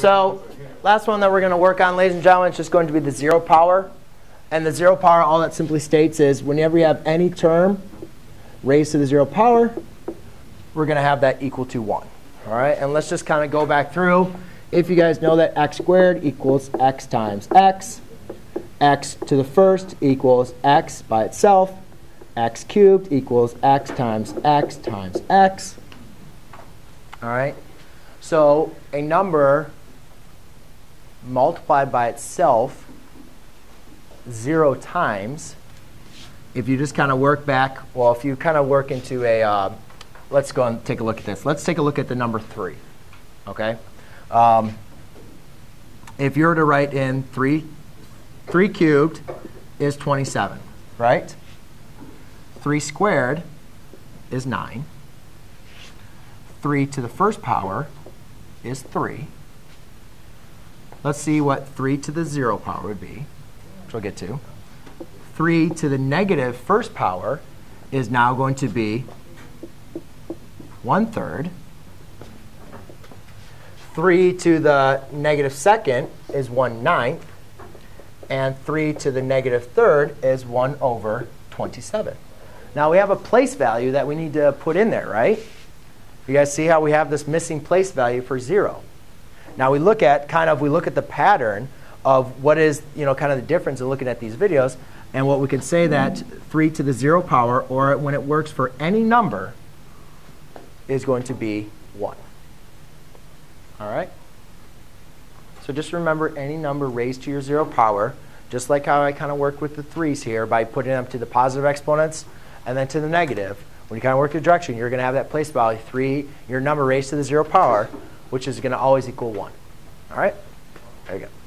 So last one that we're going to work on, ladies and gentlemen, is just going to be the zero power. And the zero power, all that simply states is whenever you have any term raised to the zero power, we're going to have that equal to 1. All right? And let's just kind of go back through. If you guys know that x squared equals x times x, x to the first equals x by itself, x cubed equals x times x times x. All right? So a number multiplied by itself 0 times, if you just kind of work back, well, if you kind of work into a, let's go and take a look at this. Let's take a look at the number 3. Okay? If you were to write in 3 cubed is 27, right? 3 squared is 9. 3 to the first power is 3. Let's see what 3 to the 0 power would be, which we'll get to. 3 to the negative first power is now going to be 1/3. 3 to the negative second is 1/9. And 3 to the negative third is 1/27. Now we have a place value that we need to put in there, right? You guys see how we have this missing place value for 0. Now we look at the pattern of what is kind of the difference in looking at these videos, and what we can say that 3 to the 0 power, or when it works for any number, is going to be 1. All right? So just remember any number raised to your 0 power, just like how I kind of worked with the 3s here by putting them to the positive exponents and then to the negative. When you kind of work your direction, you're going to have that place value, 3, your number raised to the 0 power, which is going to always equal 1. All right? There you go.